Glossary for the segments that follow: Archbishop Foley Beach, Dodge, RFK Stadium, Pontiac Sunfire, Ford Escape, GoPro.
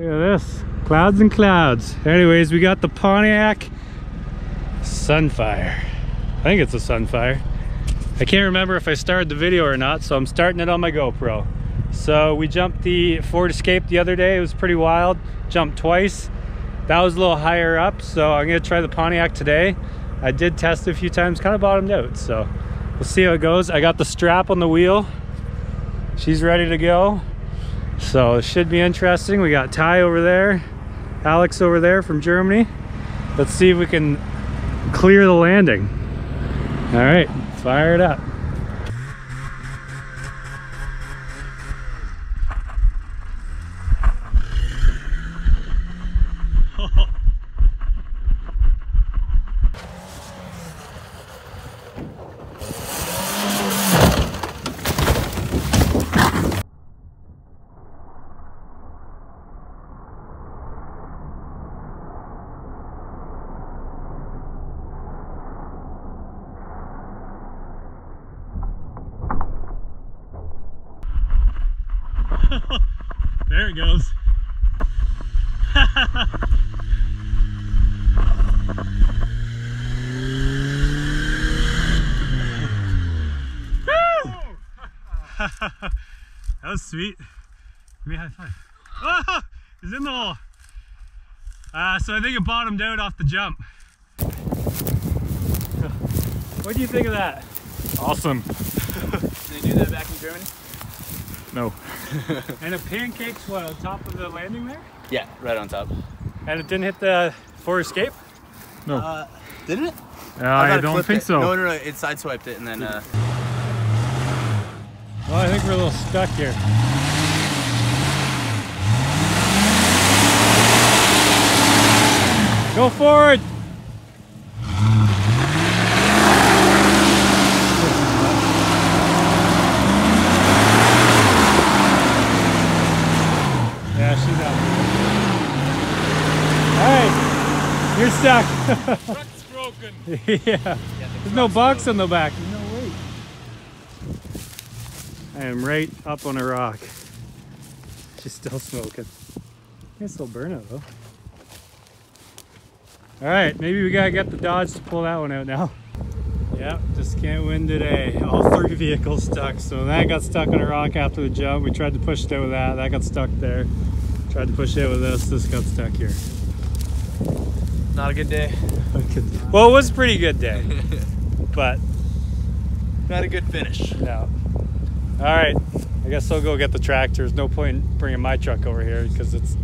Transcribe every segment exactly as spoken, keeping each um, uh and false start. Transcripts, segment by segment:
Look at this, clouds and clouds. Anyways, we got the Pontiac Sunfire. I think it's a Sunfire. I can't remember if I started the video or not, so I'm starting it on my GoPro. So we jumped the Ford Escape the other day. It was pretty wild. Jumped twice. That was a little higher up, so I'm gonna try the Pontiac today. I did test it a few times, kind of bottomed out, so we'll see how it goes. I got the strap on the wheel. She's ready to go. So it should be interesting. We got Ty over there, Alex over there from Germany. Let's see if we can clear the landing. All right, fire it up. There it goes. Woo! That was sweet. Give me a high five. Oh, it's in the hole. Uh, so I think it bottomed out off the jump. What do you think of that? Awesome. Did they do that back in Germany? No. And it pancakes, what, on top of the landing there? Yeah, right on top. And it didn't hit the Ford Escape? No. Uh, didn't it? Uh, I, I don't think it. so. No, no, no, it sideswiped it and then... Uh... Well, I think we're a little stuck here. Go forward! You're stuck. Truck's broken. Yeah. yeah the There's no box broken. on the back. There's no weight. I am right up on a rock. She's still smoking. I can still burn it though. All right, maybe we gotta get the Dodge to pull that one out now. Yep, just can't win today. All three vehicles stuck. So that got stuck on a rock after the jump. We tried to push it out with that. That got stuck there. Tried to push it out with this. This got stuck here. Not a good day. Well, it was a pretty good day, but not a good finish. No. All right, I guess I'll go get the tractor. There's no point in bringing my truck over here because it's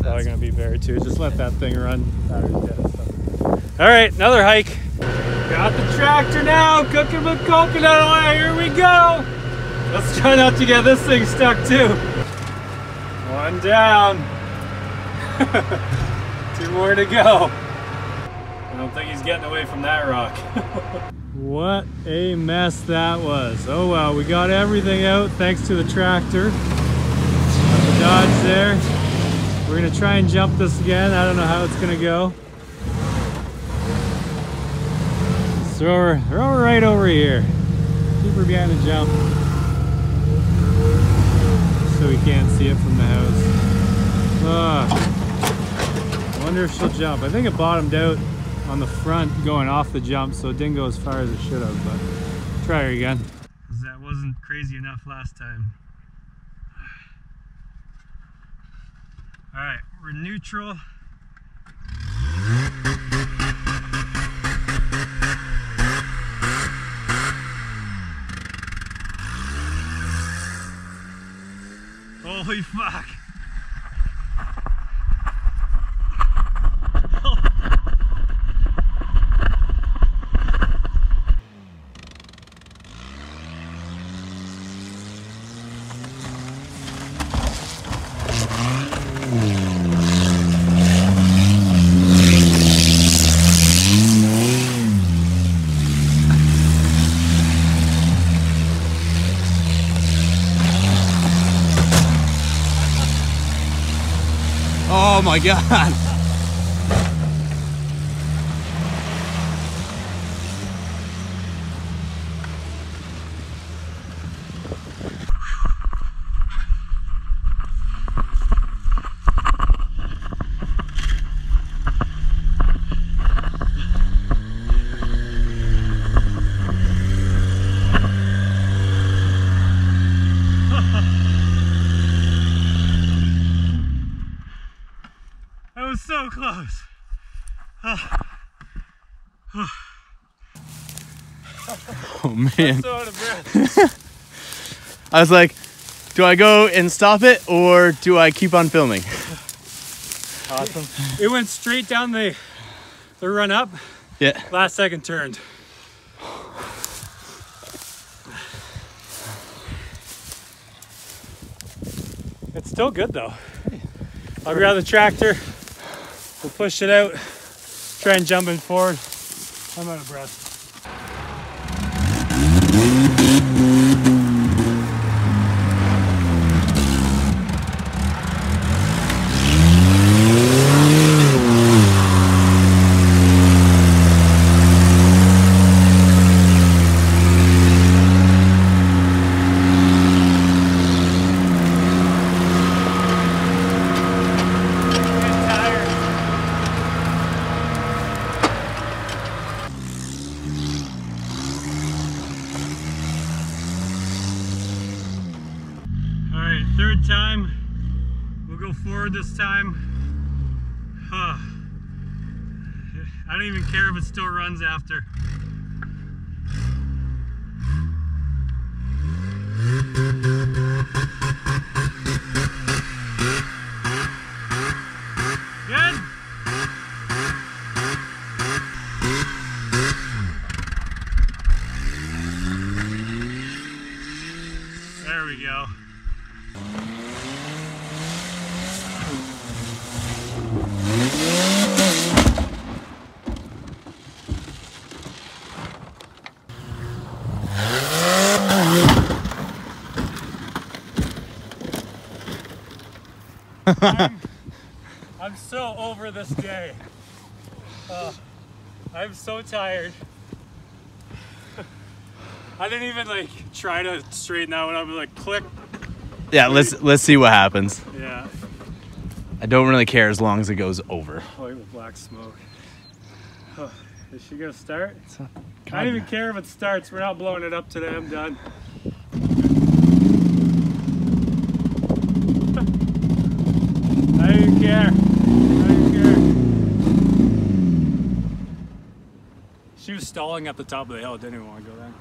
probably going to be buried too. Just let that thing run. All right, another hike. Got the tractor now, cooking with coconut oil. Here we go. Let's try not to get this thing stuck too. One down. Two more to go. I don't think he's getting away from that rock. What a mess that was. Oh wow, we got everything out thanks to the tractor. Got the Dodge there. We're gonna try and jump this again. I don't know how it's gonna go. So we're, we're right over here. Keep her behind the jump. So we can't see it from the house. Ugh. I wonder if she'll jump. I think it bottomed out on the front going off the jump, so it didn't go as far as it should have, but try her again. That wasn't crazy enough last time. All right, we're neutral. Holy fuck. Oh my God! was so close. Oh, oh. Oh man. I'm so out of breath. I was like, do I go and stop it or do I keep on filming? Awesome. It went straight down the the run up. Yeah. Last second turned. It's still good though. I'll grab the tractor, we'll push it out, try and jump in forward. I'm out of breath. Third time, we'll go forward this time. Huh. I don't even care if it still runs after. Good. There we go. I'm, I'm so over this day. Uh, I'm so tired. I didn't even like try to straighten that one up. I was like, click. Yeah, let's let's see what happens. Yeah. I don't really care as long as it goes over. Oh, the black smoke. Oh, is she gonna start? Not, I don't even care if it starts. We're not blowing it up today. I'm done. I don't even care. I don't even care. She was stalling at the top of the hill. Didn't even want to go there.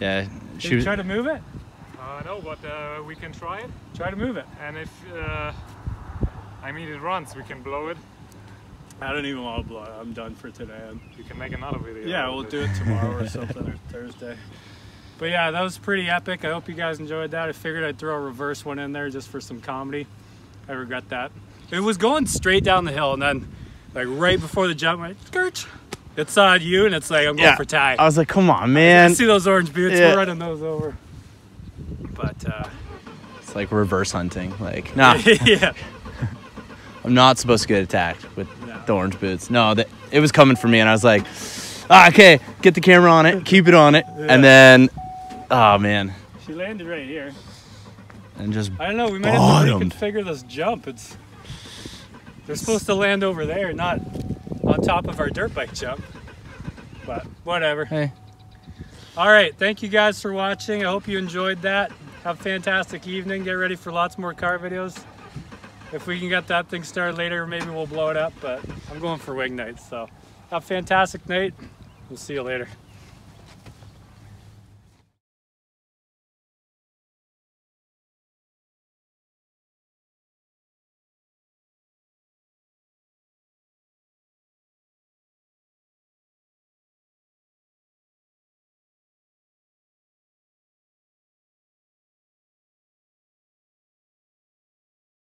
Yeah. She was... Try to move it. Uh, no, but uh, we can try it. Try to move it. And if, uh, I mean, it runs. We can blow it. I don't even want to blow it. I'm done for today. I'm... You can make another video. Yeah, we'll do it tomorrow or something, or Thursday. But yeah, that was pretty epic. I hope you guys enjoyed that. I figured I'd throw a reverse one in there just for some comedy. I regret that. It was going straight down the hill, and then, like, right before the jump, I skirch. It saw you, and it's like, I'm going yeah, for tie. I was like, come on, man. I see those orange boots. Yeah. We're running those over. But uh it's like reverse hunting, like nah. Yeah, I'm not supposed to get attacked with no. the orange boots. No, that it was coming for me, and I was like, ah, okay, get the camera on it, keep it on it. Yeah. And then oh man, she landed right here and just I don't know, we might bottomed. Have to reconfigure this jump. It's they're supposed to land over there, not on top of our dirt bike jump, but whatever. Hey. All right, thank you guys for watching. I hope you enjoyed that. Have a fantastic evening. Get ready for lots more car videos. If we can get that thing started later, maybe we'll blow it up, but I'm going for wing nights. So have a fantastic night. We'll see you later.